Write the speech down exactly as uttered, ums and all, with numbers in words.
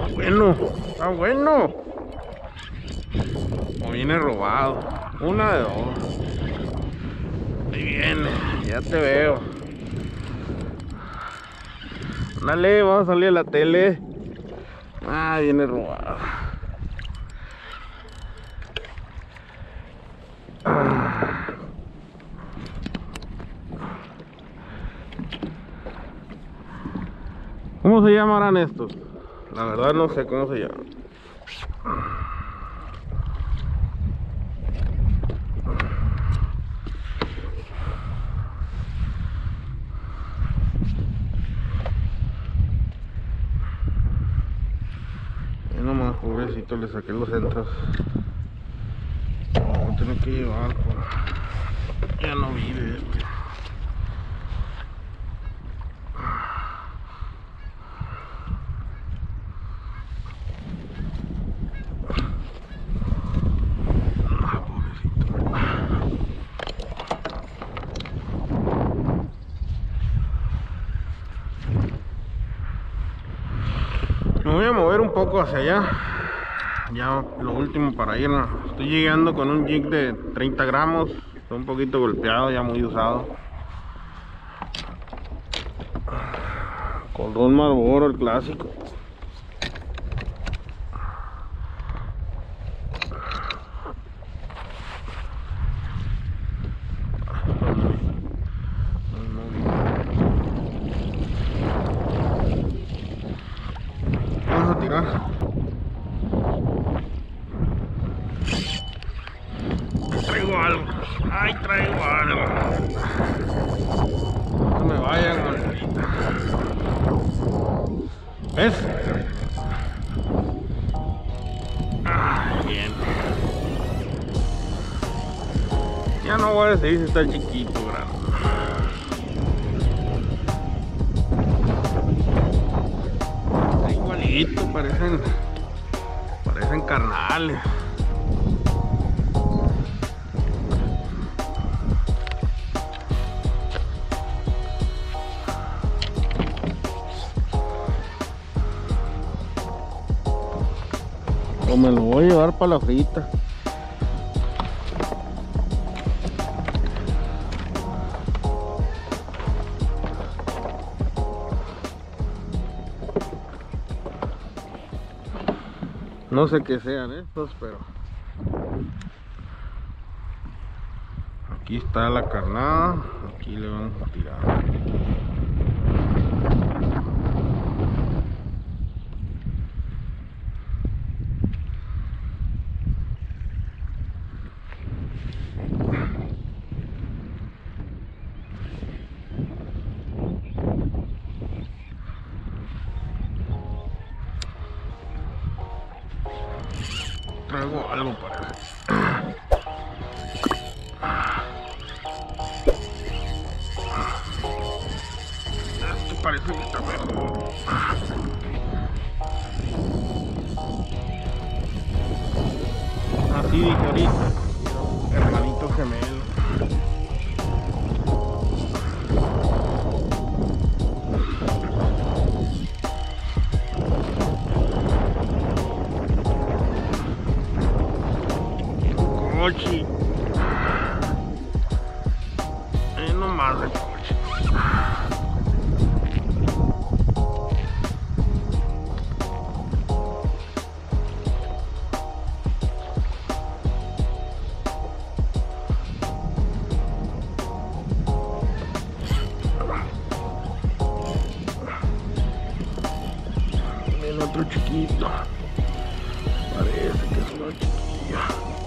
Está bueno, está bueno. O viene robado. Una de dos. Ahí viene, ya te veo. Dale, vamos a salir a la tele. Ah, viene robado. Ah. ¿Cómo se llamarán estos? La verdad no sé cómo se llaman. Ya nomás, pobrecito, le saqué los centros. No, tengo que llevar, por... ya no vive este. Me voy a mover un poco hacia allá, ya lo último para ir. Estoy llegando con un jig de treinta gramos, está un poquito golpeado, ya muy usado. Con Don Marlboro, el clásico. Traigo algo, ay, traigo algo. No me vayan, golpita. ¿Ves? Ah, bien. Ya no voy a decidir si está chiquito, grande. Parecen, parecen carnales. O me lo voy a llevar para la frita. No sé qué sean estos, pero aquí está la carnada, aquí le vamos a tirar. Traigo algo para él. Esto parece que está mejor. Así dije ahorita, hermanito gemelo. Coche, ahí nomás el coche. El otro chiquito, parece que es una chiquilla.